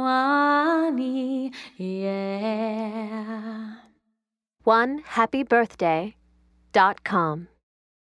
Awani, yeah. 1happybirthday.com